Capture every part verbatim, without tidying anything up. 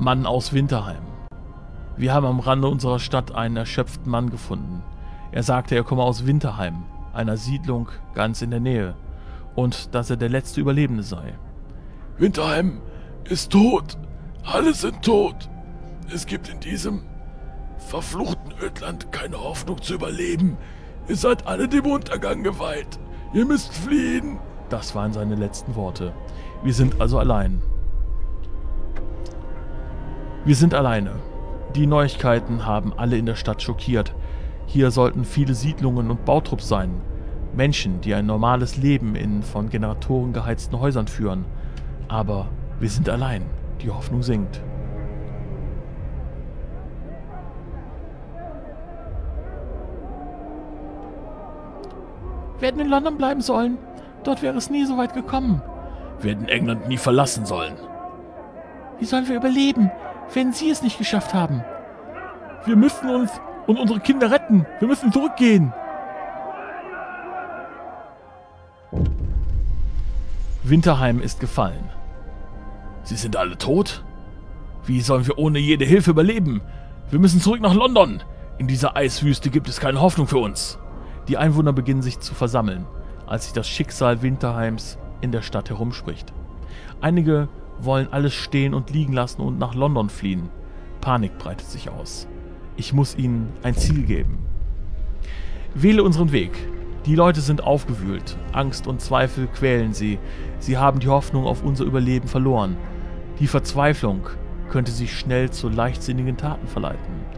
Mann aus Winterheim. Wir haben am Rande unserer Stadt einen erschöpften Mann gefunden. Er sagte, er komme aus Winterheim, einer Siedlung ganz in der Nähe, und dass er der letzte Überlebende sei. Winterheim ist tot. Alle sind tot. Es gibt in diesem verfluchten Ödland keine Hoffnung zu überleben. Ihr seid alle dem Untergang geweiht. Ihr müsst fliehen. Das waren seine letzten Worte. Wir sind also allein. Wir sind alleine. Die Neuigkeiten haben alle in der Stadt schockiert. Hier sollten viele Siedlungen und Bautrupps sein. Menschen, die ein normales Leben in von Generatoren geheizten Häusern führen. Aber wir sind allein. Die Hoffnung sinkt. Wir hätten in London bleiben sollen. Dort wäre es nie so weit gekommen. Wir hätten England nie verlassen sollen. Wie sollen wir überleben, wenn Sie es nicht geschafft haben? Wir müssen uns und unsere Kinder retten. Wir müssen zurückgehen. Winterheim ist gefallen. Sie sind alle tot? Wie sollen wir ohne jede Hilfe überleben? Wir müssen zurück nach London. In dieser Eiswüste gibt es keine Hoffnung für uns. Die Einwohner beginnen sich zu versammeln, als sich das Schicksal Winterheims in der Stadt herumspricht. Einige wollen alles stehen und liegen lassen und nach London fliehen. Panik breitet sich aus. Ich muss ihnen ein Ziel geben. Wähle unseren Weg. Die Leute sind aufgewühlt. Angst und Zweifel quälen sie. Sie haben die Hoffnung auf unser Überleben verloren. Die Verzweiflung könnte sie schnell zu leichtsinnigen Taten verleiten.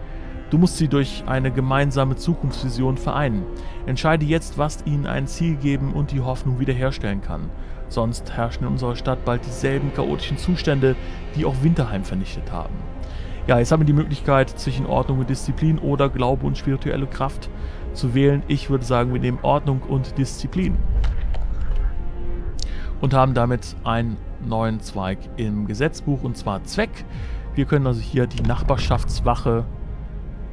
Du musst sie durch eine gemeinsame Zukunftsvision vereinen. Entscheide jetzt, was ihnen ein Ziel geben und die Hoffnung wiederherstellen kann. Sonst herrschen in unserer Stadt bald dieselben chaotischen Zustände, die auch Winterheim vernichtet haben. Ja, jetzt haben wir die Möglichkeit, zwischen Ordnung und Disziplin oder Glaube und spirituelle Kraft zu wählen. Ich würde sagen, wir nehmen Ordnung und Disziplin. Und haben damit einen neuen Zweig im Gesetzbuch, und zwar Zweck. Wir können also hier die Nachbarschaftswache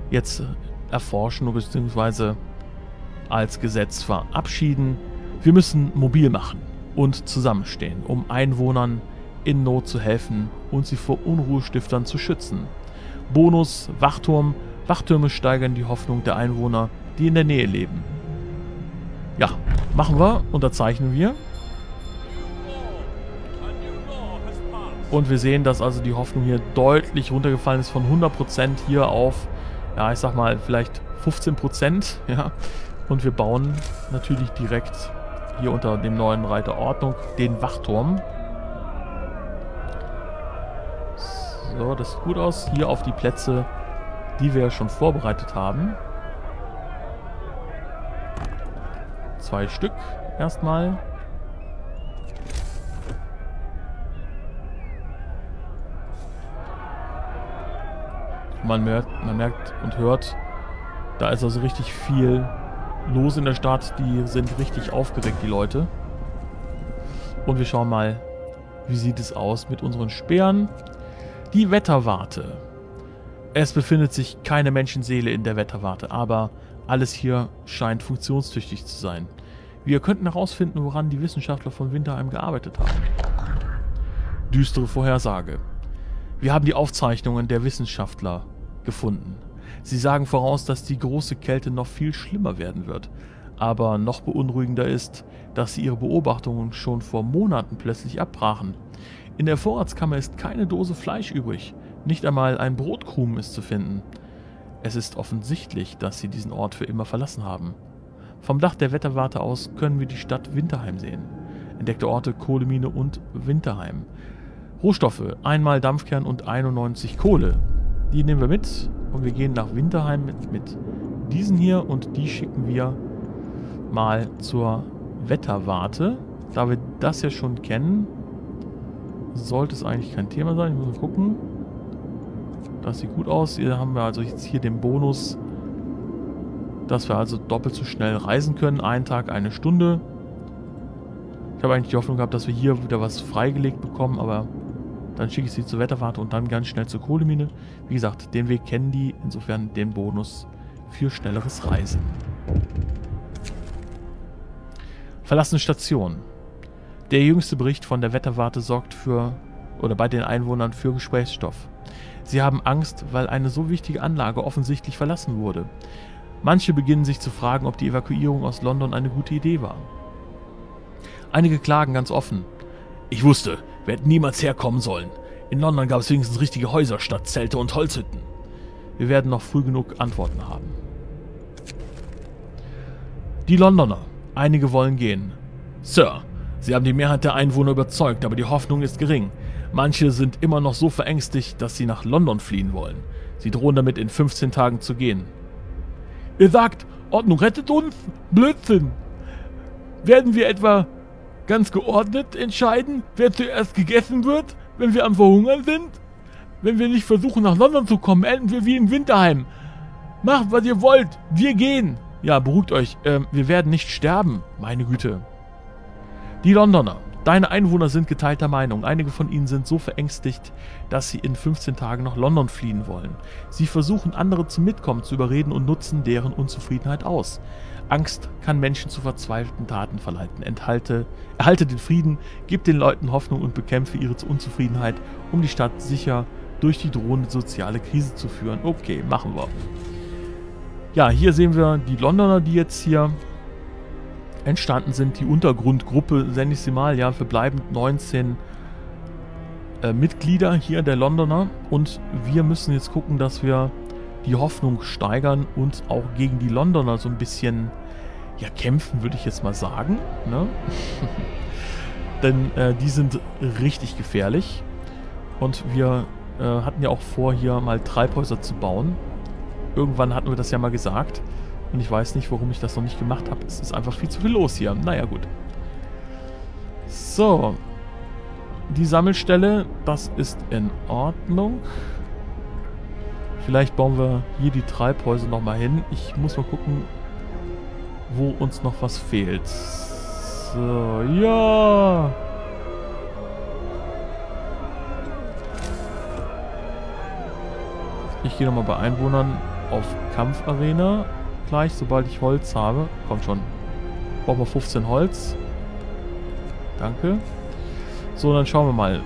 jetzt erforschen bzw. als Gesetz verabschieden. Wir müssen mobil machen und zusammenstehen, um Einwohnern in Not zu helfen und sie vor Unruhestiftern zu schützen. Bonus Wachturm. Wachtürme steigern die Hoffnung der Einwohner, die in der Nähe leben. Ja, machen wir, unterzeichnen wir. Und wir sehen, dass also die Hoffnung hier deutlich runtergefallen ist, von hundert Prozent hier auf, ja, ich sag mal, vielleicht fünfzehn Prozent, ja. Und wir bauen natürlich direkt hier unter dem neuen Reiter Ordnung den Wachturm. So, das sieht gut aus. Hier auf die Plätze, die wir ja schon vorbereitet haben. Zwei Stück erstmal. Man merkt, man merkt und hört, da ist also richtig viel los in der Stadt. Die sind richtig aufgeregt, die Leute. Und wir schauen mal, wie sieht es aus mit unseren Speeren. Die Wetterwarte. Es befindet sich keine Menschenseele in der Wetterwarte, aber alles hier scheint funktionstüchtig zu sein. Wir könnten herausfinden, woran die Wissenschaftler von Winterheim gearbeitet haben. Düstere Vorhersage. Wir haben die Aufzeichnungen der Wissenschaftler gefunden. Sie sagen voraus, dass die große Kälte noch viel schlimmer werden wird. Aber noch beunruhigender ist, dass sie ihre Beobachtungen schon vor Monaten plötzlich abbrachen. In der Vorratskammer ist keine Dose Fleisch übrig. Nicht einmal ein Brotkrumen ist zu finden. Es ist offensichtlich, dass sie diesen Ort für immer verlassen haben. Vom Dach der Wetterwarte aus können wir die Stadt Winterheim sehen. Entdeckte Orte Kohlemine und Winterheim. Rohstoffe, einmal Dampfkern und einundneunzig Kohle. Die nehmen wir mit und wir gehen nach Winterheim mit, mit diesen hier und die schicken wir mal zur Wetterwarte. Da wir das ja schon kennen, sollte es eigentlich kein Thema sein. Ich muss mal gucken. Das sieht gut aus. Hier haben wir also jetzt hier den Bonus, dass wir also doppelt so schnell reisen können. Einen Tag, eine Stunde. Ich habe eigentlich die Hoffnung gehabt, dass wir hier wieder was freigelegt bekommen, aber dann schicke ich sie zur Wetterwarte und dann ganz schnell zur Kohlemine. Wie gesagt, den Weg kennen die. Insofern den Bonus für schnelleres Reisen. Verlassene Station. Der jüngste Bericht von der Wetterwarte sorgt für, oder bei den Einwohnern für Gesprächsstoff. Sie haben Angst, weil eine so wichtige Anlage offensichtlich verlassen wurde. Manche beginnen sich zu fragen, ob die Evakuierung aus London eine gute Idee war. Einige klagen ganz offen. Ich wusste, wir hätten niemals herkommen sollen. In London gab es wenigstens richtige Häuser statt Zelte und Holzhütten. Wir werden noch früh genug Antworten haben. Die Londoner. Einige wollen gehen. Sir, Sie haben die Mehrheit der Einwohner überzeugt, aber die Hoffnung ist gering. Manche sind immer noch so verängstigt, dass sie nach London fliehen wollen. Sie drohen damit, in fünfzehn Tagen zu gehen. Ihr sagt, Ordnung rettet uns? Blödsinn! Werden wir etwa ganz geordnet entscheiden, wer zuerst gegessen wird, wenn wir am Verhungern sind? Wenn wir nicht versuchen, nach London zu kommen, enden wir wie im Winterheim. Macht, was ihr wollt, wir gehen! Ja, beruhigt euch, äh, wir werden nicht sterben, meine Güte. Die Londoner. Deine Einwohner sind geteilter Meinung. Einige von ihnen sind so verängstigt, dass sie in fünfzehn Tagen nach London fliehen wollen. Sie versuchen, andere zum Mitkommen zu überreden und nutzen deren Unzufriedenheit aus. Angst kann Menschen zu verzweifelten Taten verleiten. Enthalte, erhalte den Frieden, gib den Leuten Hoffnung und bekämpfe ihre Unzufriedenheit, um die Stadt sicher durch die drohende soziale Krise zu führen. Okay, machen wir. Ja, hier sehen wir die Londoner, die jetzt hier entstanden sind, die Untergrundgruppe, nenne ich sie mal, ja, verbleibend neunzehn äh, Mitglieder hier der Londoner, und wir müssen jetzt gucken, dass wir die Hoffnung steigern und auch gegen die Londoner so ein bisschen, ja, kämpfen, würde ich jetzt mal sagen, ne? Denn äh, die sind richtig gefährlich und wir äh, hatten ja auch vor, hier mal Treibhäuser zu bauen. Irgendwann hatten wir das ja mal gesagt. Und ich weiß nicht, warum ich das noch nicht gemacht habe. Es ist einfach viel zu viel los hier. Naja, gut. So. Die Sammelstelle, das ist in Ordnung. Vielleicht bauen wir hier die Treibhäuser nochmal hin. Ich muss mal gucken, wo uns noch was fehlt. So, ja. Ich gehe nochmal bei Einwohnern auf Kampfarena. Gleich, sobald ich Holz habe. Kommt schon. Brauchen wir fünfzehn Holz. Danke. So, dann schauen wir mal.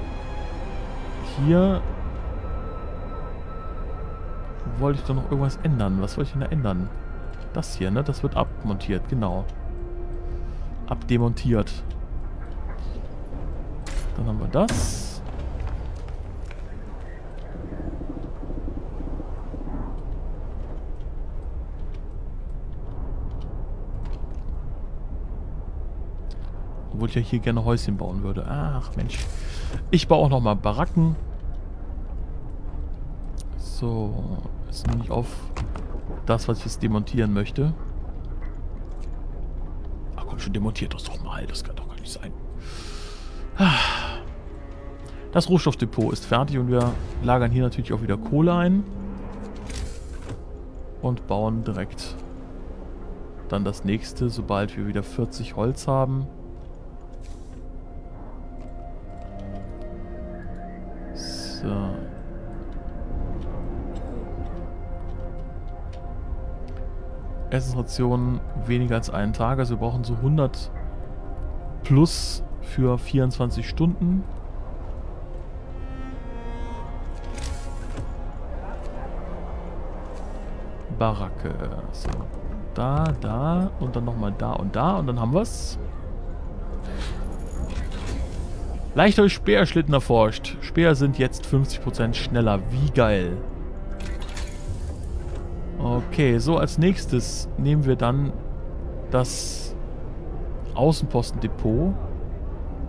Hier wollte ich doch noch irgendwas ändern. Was wollte ich denn da ändern? Das hier, ne? Das wird abmontiert, genau. Abdemontiert. Dann haben wir das. Obwohl ich ja hier gerne Häuschen bauen würde. Ach Mensch. Ich baue auch nochmal Baracken. So. Ist nämlich auf das, was ich jetzt demontieren möchte. Ach komm schon, demontiert das doch mal. Das kann doch gar nicht sein. Das Rohstoffdepot ist fertig und wir lagern hier natürlich auch wieder Kohle ein. Und bauen direkt dann das nächste, sobald wir wieder vierzig Holz haben. Essensrationen weniger als einen Tag. Also wir brauchen so hundert plus für vierundzwanzig Stunden. Baracke. So, da, da und dann nochmal da und da und dann haben wir es. Leichter Speerschlitten erforscht. Speer sind jetzt fünfzig Prozent schneller. Wie geil. Okay, so als nächstes nehmen wir dann das Außenpostendepot.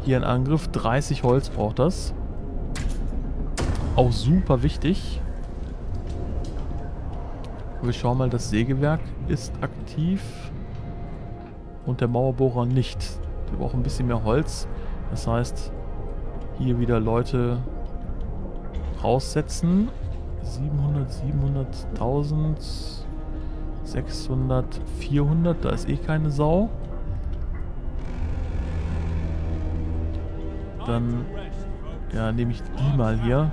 Hier in Angriff. dreißig Holz braucht das. Auch super wichtig. Wir schauen mal, das Sägewerk ist aktiv. Und der Mauerbohrer nicht. Wir brauchen ein bisschen mehr Holz. Das heißt, hier wieder Leute raussetzen. siebenhundert, siebenhundert, tausend, sechshundert, vierhundert. Da ist eh keine Sau. Dann ja, nehme ich die mal hier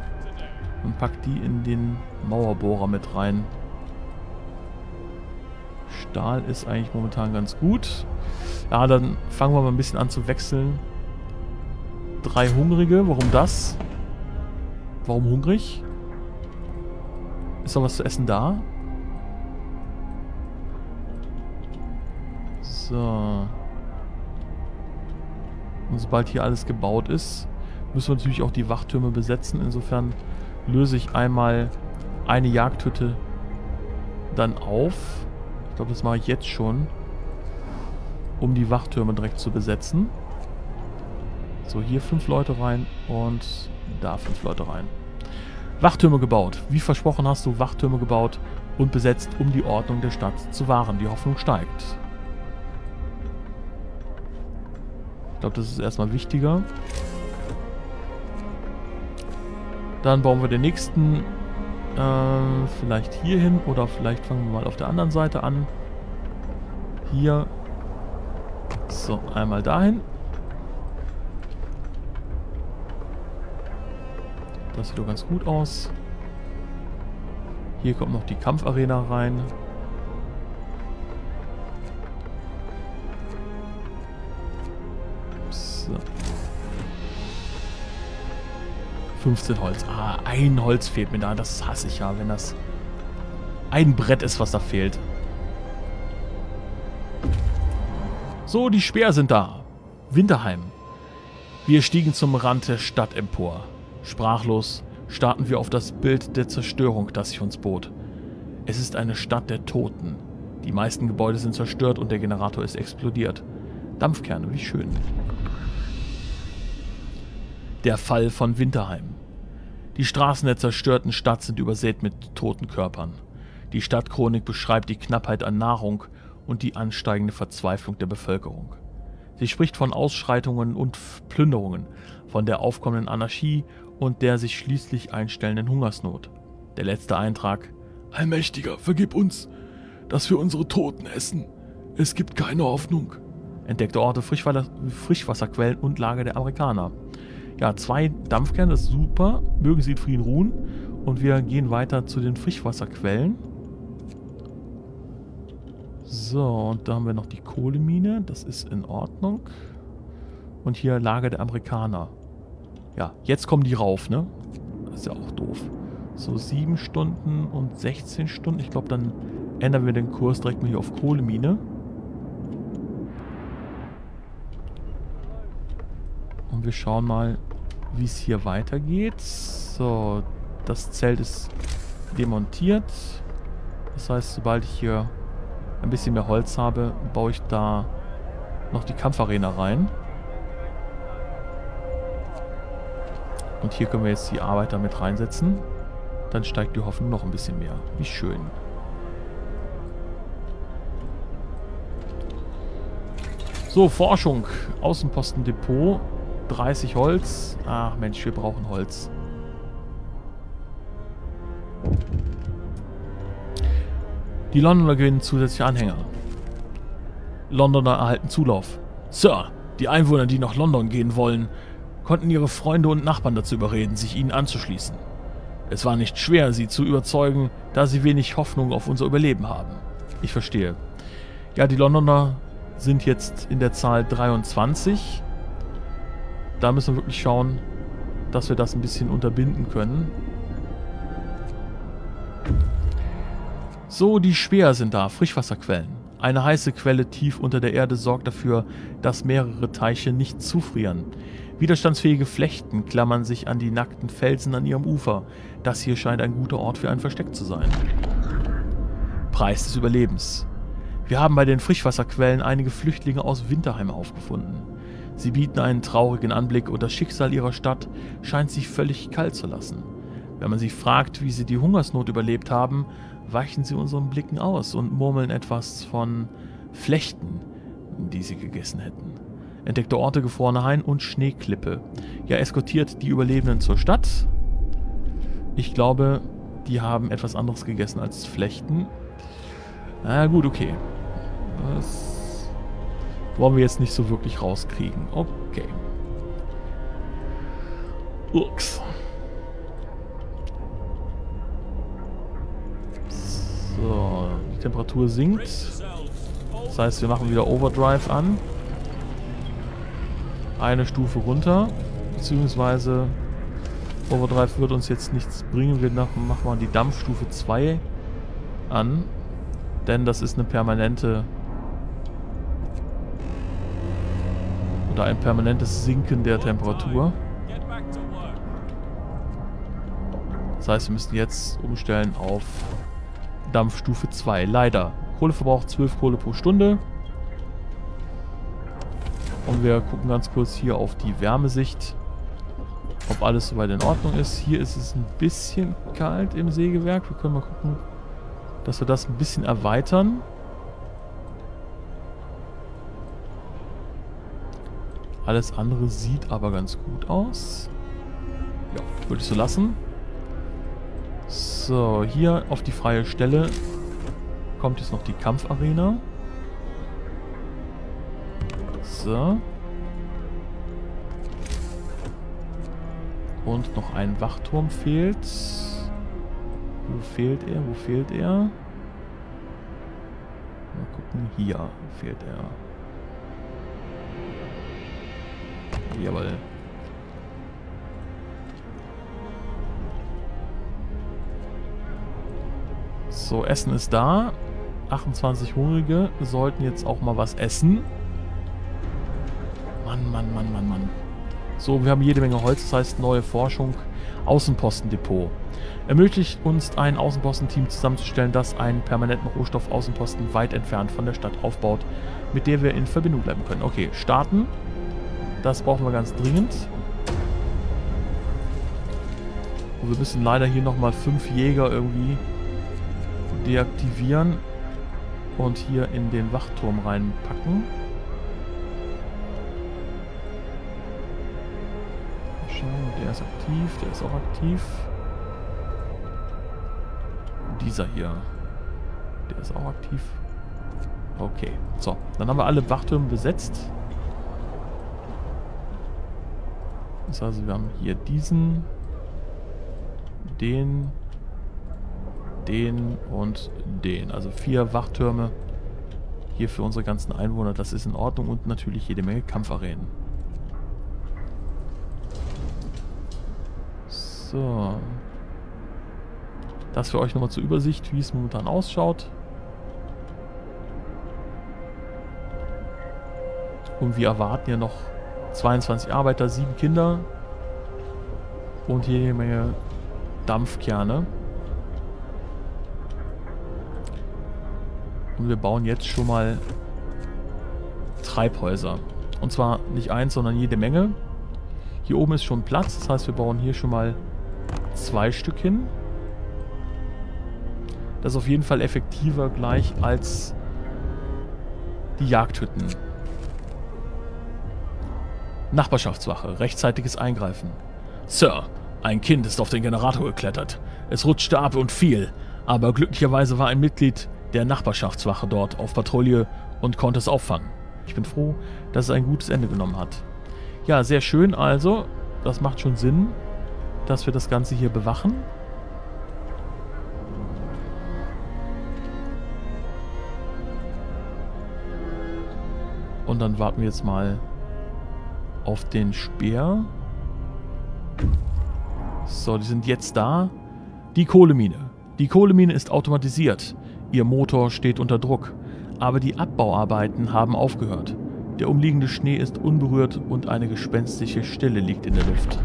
und pack die in den Mauerbohrer mit rein. Stahl ist eigentlich momentan ganz gut. Ja, dann fangen wir mal ein bisschen an zu wechseln. Drei Hungrige. Warum das? Warum hungrig? Ist noch was zu essen da? So. Und sobald hier alles gebaut ist, müssen wir natürlich auch die Wachtürme besetzen. Insofern löse ich einmal eine Jagdhütte dann auf. Ich glaube, das mache ich jetzt schon, um die Wachtürme direkt zu besetzen. So, hier fünf Leute rein und da fünf Leute rein. Wachtürme gebaut. Wie versprochen hast du Wachtürme gebaut und besetzt, um die Ordnung der Stadt zu wahren. Die Hoffnung steigt. Ich glaube, das ist erstmal wichtiger. Dann bauen wir den nächsten äh, vielleicht hier hin oder vielleicht fangen wir mal auf der anderen Seite an. Hier. So, einmal dahin. Das sieht doch ganz gut aus. Hier kommt noch die Kampfarena rein. So. fünfzehn Holz. Ah, ein Holz fehlt mir da. Das hasse ich ja, wenn das ein Brett ist, was da fehlt. So, die Speer sind da. Winterheim. Wir stiegen zum Rand der Stadt empor. Sprachlos starrten wir auf das Bild der Zerstörung, das sich uns bot. Es ist eine Stadt der Toten. Die meisten Gebäude sind zerstört und der Generator ist explodiert. Dampfkerne, wie schön. Der Fall von Winterheim. Die Straßen der zerstörten Stadt sind übersät mit toten Körpern. Die Stadtchronik beschreibt die Knappheit an Nahrung und die ansteigende Verzweiflung der Bevölkerung. Sie spricht von Ausschreitungen und Plünderungen, von der aufkommenden Anarchie und der sich schließlich einstellenden Hungersnot. Der letzte Eintrag: Allmächtiger, vergib uns, dass wir unsere Toten essen. Es gibt keine Hoffnung. Entdeckte Orte, Frischwasserquellen und Lager der Amerikaner. Ja, zwei Dampfkerne, das ist super. Mögen sie in Frieden ruhen. Und wir gehen weiter zu den Frischwasserquellen. So, und da haben wir noch die Kohlemine. Das ist in Ordnung. Und hier Lager der Amerikaner. Ja, jetzt kommen die rauf, ne? Das ist ja auch doof. So, sieben Stunden und sechzehn Stunden. Ich glaube, dann ändern wir den Kurs direkt mal hier auf Kohlemine. Und wir schauen mal, wie es hier weitergeht. So, das Zelt ist demontiert. Das heißt, sobald ich hier ein bisschen mehr Holz habe, baue ich da noch die Kampfarena rein. Und hier können wir jetzt die Arbeiter mit reinsetzen. Dann steigt die Hoffnung noch ein bisschen mehr. Wie schön. So, Forschung. Außenpostendepot. dreißig Holz. Ach Mensch, wir brauchen Holz. Die Londoner gewinnen zusätzliche Anhänger. Londoner erhalten Zulauf. Sir, die Einwohner, die nach London gehen wollen, konnten ihre Freunde und Nachbarn dazu überreden, sich ihnen anzuschließen. Es war nicht schwer, sie zu überzeugen, da sie wenig Hoffnung auf unser Überleben haben. Ich verstehe. Ja, die Londoner sind jetzt in der Zahl dreiundzwanzig. Da müssen wir wirklich schauen, dass wir das ein bisschen unterbinden können. So, die Speer sind da, Frischwasserquellen. Eine heiße Quelle tief unter der Erde sorgt dafür, dass mehrere Teiche nicht zufrieren. Widerstandsfähige Flechten klammern sich an die nackten Felsen an ihrem Ufer. Das hier scheint ein guter Ort für ein Versteck zu sein. Preis des Überlebens. Wir haben bei den Frischwasserquellen einige Flüchtlinge aus Winterheim aufgefunden. Sie bieten einen traurigen Anblick und das Schicksal ihrer Stadt scheint sie völlig kalt zu lassen. Wenn man sie fragt, wie sie die Hungersnot überlebt haben, weichen sie unseren Blicken aus und murmeln etwas von Flechten, die sie gegessen hätten. Entdeckte Orte, gefrorene Hain und Schneeklippe. Ja, eskortiert die Überlebenden zur Stadt. Ich glaube, die haben etwas anderes gegessen als Flechten. Na gut, okay. Das wollen wir jetzt nicht so wirklich rauskriegen. Okay. Ups. So, die Temperatur sinkt. Das heißt, wir machen wieder Overdrive an. Eine Stufe runter. Beziehungsweise Overdrive wird uns jetzt nichts bringen. Wir machen mal die Dampfstufe zwei an. Denn das ist eine permanente... Oder ein permanentes Sinken der Temperatur. Das heißt, wir müssen jetzt umstellen auf Dampfstufe zwei. Leider. Kohleverbrauch zwölf Kohle pro Stunde. Und wir gucken ganz kurz hier auf die Wärmesicht, ob alles soweit in Ordnung ist. Hier ist es ein bisschen kalt im Sägewerk. Wir können mal gucken, dass wir das ein bisschen erweitern. Alles andere sieht aber ganz gut aus. Ja, würde ich so lassen. So, hier auf die freie Stelle kommt jetzt noch die Kampfarena. So. Und noch ein Wachturm fehlt. Wo fehlt er? Wo fehlt er? Mal gucken. Hier fehlt er. Jawohl. So, Essen ist da. achtundzwanzig Hungrige sollten jetzt auch mal was essen. Mann, Mann, Mann, Mann, Mann. So, wir haben jede Menge Holz, das heißt neue Forschung. Außenpostendepot. Ermöglicht uns, ein Außenpostenteam zusammenzustellen, das einen permanenten Rohstoff-Außenposten weit entfernt von der Stadt aufbaut, mit der wir in Verbindung bleiben können. Okay, starten. Das brauchen wir ganz dringend. Und wir müssen leider hier nochmal fünf Jäger irgendwie deaktivieren und hier in den Wachturm reinpacken. Der ist aktiv, der ist auch aktiv. Dieser hier, der ist auch aktiv. Okay, so. Dann haben wir alle Wachtürme besetzt. Das heißt, wir haben hier diesen, den, den und den. Also vier Wachtürme hier für unsere ganzen Einwohner. Das ist in Ordnung und natürlich jede Menge Kampfarenen. So, das für euch nochmal zur Übersicht, wie es momentan ausschaut. Und wir erwarten ja noch zweiundzwanzig Arbeiter, sieben Kinder und jede Menge Dampfkerne. Und wir bauen jetzt schon mal Treibhäuser. Und zwar nicht eins, sondern jede Menge. Hier oben ist schon Platz, das heißt, wir bauen hier schon mal zwei Stück hin. Das ist auf jeden Fall effektiver gleich als die Jagdhütten. Nachbarschaftswache. Rechtzeitiges Eingreifen. Sir, ein Kind ist auf den Generator geklettert. Es rutschte ab und fiel, aber glücklicherweise war ein Mitglied der Nachbarschaftswache dort auf Patrouille und konnte es auffangen. Ich bin froh, dass es ein gutes Ende genommen hat. Ja, sehr schön also. Das macht schon Sinn, dass wir das Ganze hier bewachen. Und dann warten wir jetzt mal auf den Speer. So, die sind jetzt da. Die Kohlemine. Die Kohlemine ist automatisiert. Ihr Motor steht unter Druck. Aber die Abbauarbeiten haben aufgehört. Der umliegende Schnee ist unberührt und eine gespenstische Stille liegt in der Luft.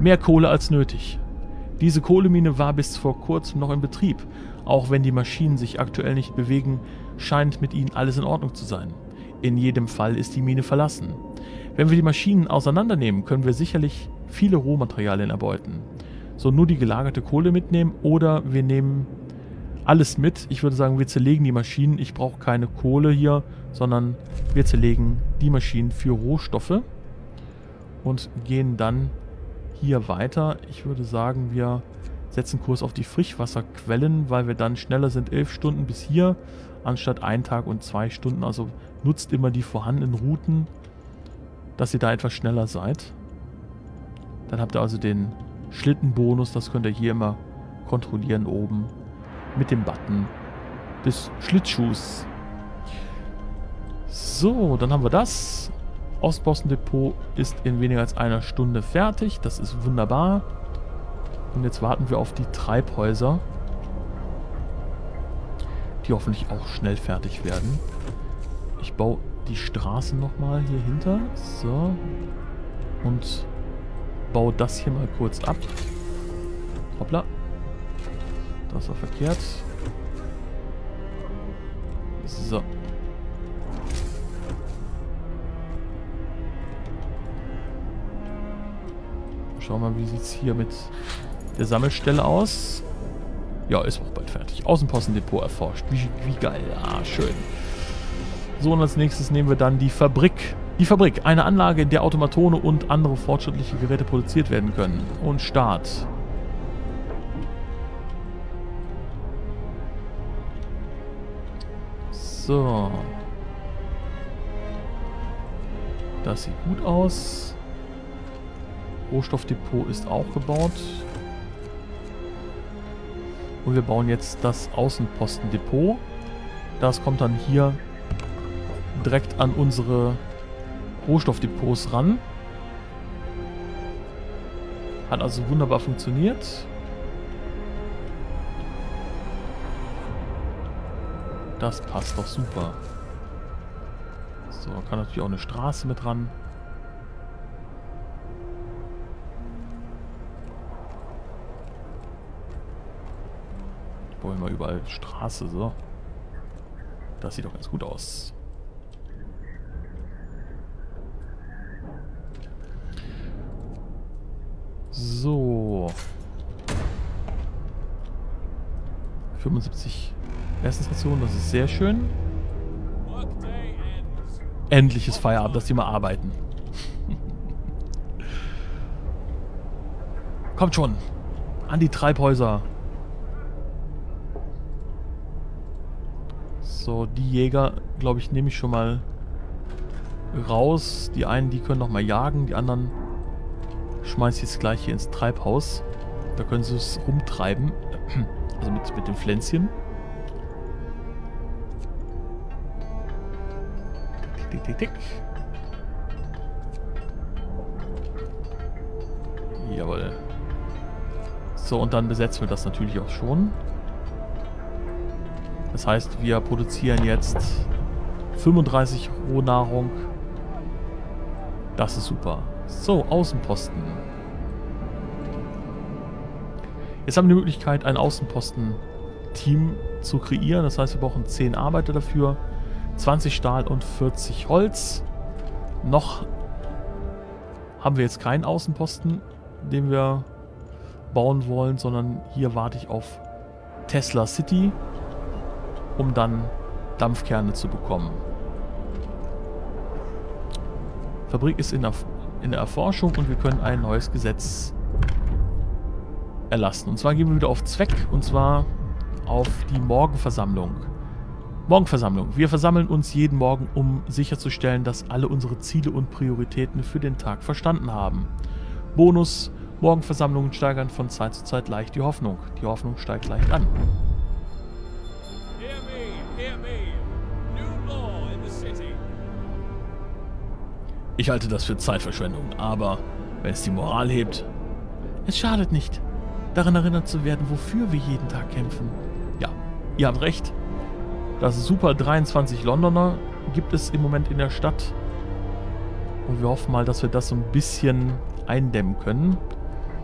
Mehr Kohle als nötig. Diese Kohlemine war bis vor kurzem noch in Betrieb. Auch wenn die Maschinen sich aktuell nicht bewegen, scheint mit ihnen alles in Ordnung zu sein. In jedem Fall ist die Mine verlassen. Wenn wir die Maschinen auseinandernehmen, können wir sicherlich viele Rohmaterialien erbeuten. So nur die gelagerte Kohle mitnehmen oder wir nehmen alles mit. Ich würde sagen, wir zerlegen die Maschinen. Ich brauche keine Kohle hier, sondern wir zerlegen die Maschinen für Rohstoffe und gehen dann hier weiter. Ich würde sagen, wir setzen Kurs auf die Frischwasserquellen, weil wir dann schneller sind. Elf Stunden bis hier, anstatt ein Tag und zwei Stunden. Also nutzt immer die vorhandenen Routen, dass ihr da etwas schneller seid. Dann habt ihr also den Schlittenbonus. Das könnt ihr hier immer kontrollieren oben mit dem Button des Schlittschuhs. So, dann haben wir das. Ostpostendepot ist in weniger als einer Stunde fertig. Das ist wunderbar. Und jetzt warten wir auf die Treibhäuser, die hoffentlich auch schnell fertig werden. Ich baue die Straßen nochmal hier hinter. So. Und baue das hier mal kurz ab. Hoppla. Das war verkehrt. So. Schauen wir mal, wie sieht es hier mit der Sammelstelle aus. Ja, ist auch bald fertig. Außenpostendepot erforscht. Wie, wie geil. Ah, schön. So, und als nächstes nehmen wir dann die Fabrik. Die Fabrik. Eine Anlage, in der Automatone und andere fortschrittliche Geräte produziert werden können. Und Start. So. Das sieht gut aus. Rohstoffdepot ist auch gebaut. Und wir bauen jetzt das Außenpostendepot. Das kommt dann hier direkt an unsere Rohstoffdepots ran. Hat also wunderbar funktioniert. Das passt doch super. So, kann natürlich auch eine Straße mit ran. Wollen wir überall Straße, so. Das sieht doch ganz gut aus. So. fünfundsiebzig Essensstation, das ist sehr schön. Endlich ist Feierabend, dass die mal arbeiten. Kommt schon. An die Treibhäuser. So, die Jäger, glaube ich, nehme ich schon mal raus. Die einen, die können nochmal jagen. Die anderen schmeiße ich jetzt gleich hier ins Treibhaus. Da können sie es rumtreiben. Also mit, mit den Pflänzchen. Tick, tick, tick, tick. Jawohl. So, und dann besetzen wir das natürlich auch schon. Das heißt, wir produzieren jetzt fünfunddreißig Rohnahrung. Das ist super. So, Außenposten. Jetzt haben wir die Möglichkeit, ein Außenposten-Team zu kreieren. Das heißt, wir brauchen zehn Arbeiter dafür, zwanzig Stahl und vierzig Holz. Noch haben wir jetzt keinen Außenposten, den wir bauen wollen, sondern hier warte ich auf Tesla City, um dann Dampfkerne zu bekommen. Fabrik ist in der, in der Erforschung und wir können ein neues Gesetz erlassen. Und zwar gehen wir wieder auf Zweck, und zwar auf die Morgenversammlung. Morgenversammlung. Wir versammeln uns jeden Morgen, um sicherzustellen, dass alle unsere Ziele und Prioritäten für den Tag verstanden haben. Bonus: Morgenversammlungen steigern von Zeit zu Zeit leicht die Hoffnung. Die Hoffnung steigt leicht an. Ich halte das für Zeitverschwendung, aber wenn es die Moral hebt... Es schadet nicht, daran erinnert zu werden, wofür wir jeden Tag kämpfen. Ja, ihr habt recht. Das ist super. dreiundzwanzig Londoner gibt es im Moment in der Stadt. Und wir hoffen mal, dass wir das so ein bisschen eindämmen können.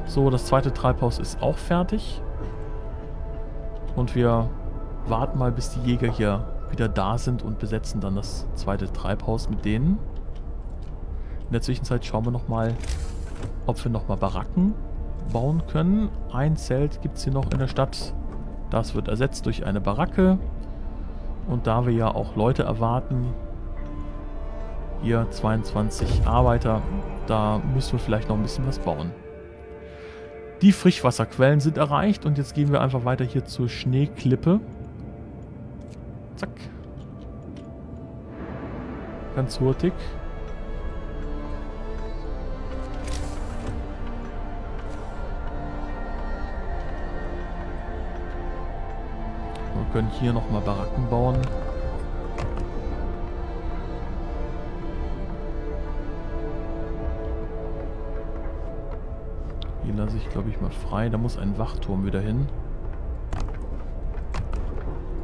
So, das zweite Treibhaus ist auch fertig. Und wir warten mal, bis die Jäger hier wieder da sind und besetzen dann das zweite Treibhaus mit denen. In der Zwischenzeit schauen wir nochmal, ob wir nochmal Baracken bauen können. Ein Zelt gibt es hier noch in der Stadt. Das wird ersetzt durch eine Baracke. Und da wir ja auch Leute erwarten, hier zweiundzwanzig Arbeiter, da müssen wir vielleicht noch ein bisschen was bauen. Die Frischwasserquellen sind erreicht und jetzt gehen wir einfach weiter hier zur Schneeklippe. Zack. Ganz hurtig. Können hier nochmal Baracken bauen. lasse ich, glaube ich, mal frei. Da muss ein Wachturm wieder hin.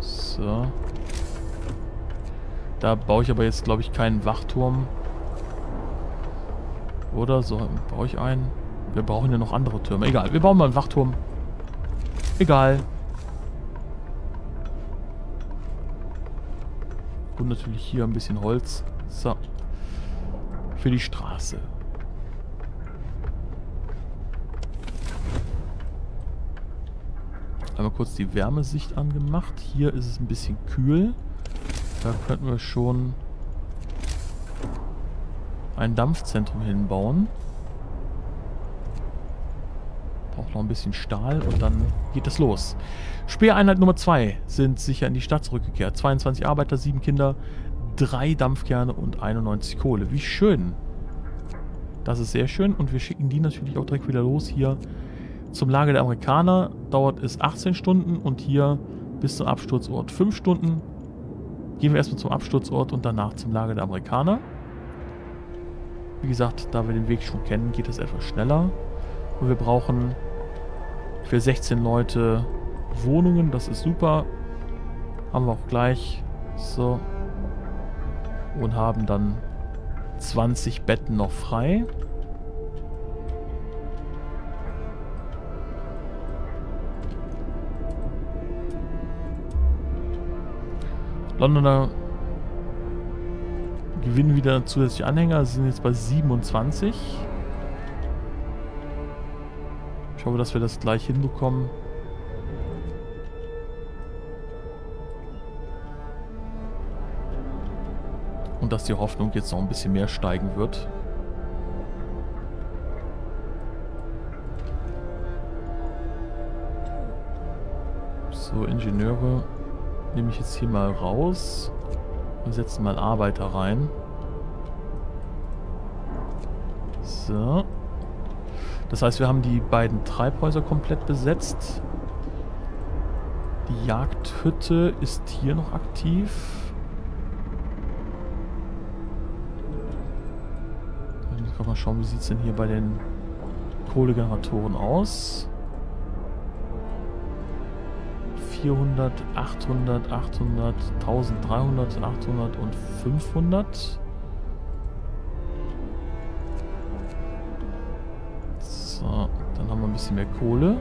So. Da baue ich aber jetzt, glaube ich, keinen Wachturm. Oder? So, baue ich einen. Wir brauchen ja noch andere Türme. Egal, wir bauen mal einen Wachturm. Egal. Und natürlich hier ein bisschen Holz. So. Für die Straße. Einmal kurz die Wärmesicht angemacht. Hier ist es ein bisschen kühl. Da könnten wir schon ein Dampfzentrum hinbauen. Braucht noch ein bisschen Stahl und dann geht es los. Speereinheit Nummer zwei sind sicher in die Stadt zurückgekehrt. zweiundzwanzig Arbeiter, sieben Kinder, drei Dampfkerne und einundneunzig Kohle. Wie schön. Das ist sehr schön und wir schicken die natürlich auch direkt wieder los hier. Zum Lager der Amerikaner dauert es achtzehn Stunden und hier bis zum Absturzort fünf Stunden. Gehen wir erstmal zum Absturzort und danach zum Lager der Amerikaner. Wie gesagt, da wir den Weg schon kennen, geht das etwas schneller. Und wir brauchen für sechzehn Leute Wohnungen, das ist super. Haben wir auch gleich. So. Und haben dann zwanzig Betten noch frei. Londoner gewinnen wieder zusätzliche Anhänger, sind jetzt bei siebenundzwanzig. Ich hoffe, dass wir das gleich hinbekommen. Und dass die Hoffnung jetzt noch ein bisschen mehr steigen wird. So, Ingenieure nehme ich jetzt hier mal raus und setze mal Arbeiter rein. So. Das heißt, wir haben die beiden Treibhäuser komplett besetzt. Die Jagdhütte ist hier noch aktiv. Ich muss gerade mal schauen, wie sieht es denn hier bei den Kohlegeneratoren aus. vierhundert, achthundert, achthundert, dreizehnhundert, achthundert und fünfhundert. So, dann haben wir ein bisschen mehr Kohle.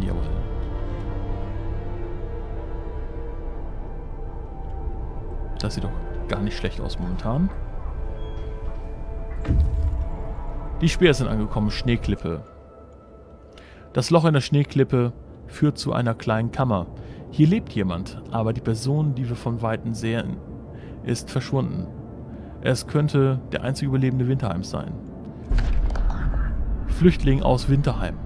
Jawohl. Das sieht doch gar nicht schlecht aus momentan. Die Speere sind angekommen. Schneeklippe. Das Loch in der Schneeklippe führt zu einer kleinen Kammer. Hier lebt jemand, aber die Person, die wir von Weitem sehen, ist verschwunden. Es könnte der einzige Überlebende Winterheims sein. Flüchtling aus Winterheim.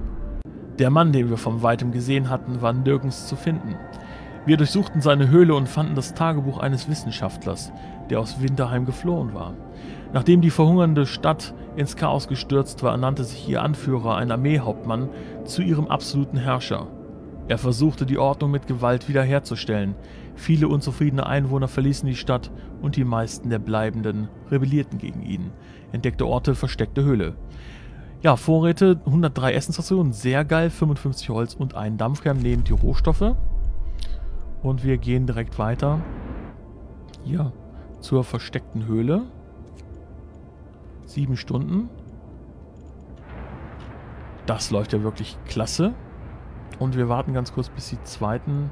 Der Mann, den wir von Weitem gesehen hatten, war nirgends zu finden. Wir durchsuchten seine Höhle und fanden das Tagebuch eines Wissenschaftlers, der aus Winterheim geflohen war. Nachdem die verhungernde Stadt ins Chaos gestürzt war, ernannte sich ihr Anführer, ein Armeehauptmann, zu ihrem absoluten Herrscher. Er versuchte, die Ordnung mit Gewalt wiederherzustellen. Viele unzufriedene Einwohner verließen die Stadt und die meisten der Bleibenden rebellierten gegen ihn. Entdeckte Orte, versteckte Höhle. Ja, Vorräte, hundertdrei Essensrationen, sehr geil, fünfundfünfzig Holz und einen Dampfkern, nehmt die Rohstoffe. Und wir gehen direkt weiter. Hier zur versteckten Höhle. Sieben Stunden. Das läuft ja wirklich klasse. Und wir warten ganz kurz, bis die zweiten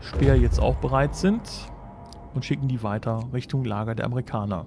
Speer jetzt auch bereit sind. Und schicken die weiter Richtung Lager der Amerikaner.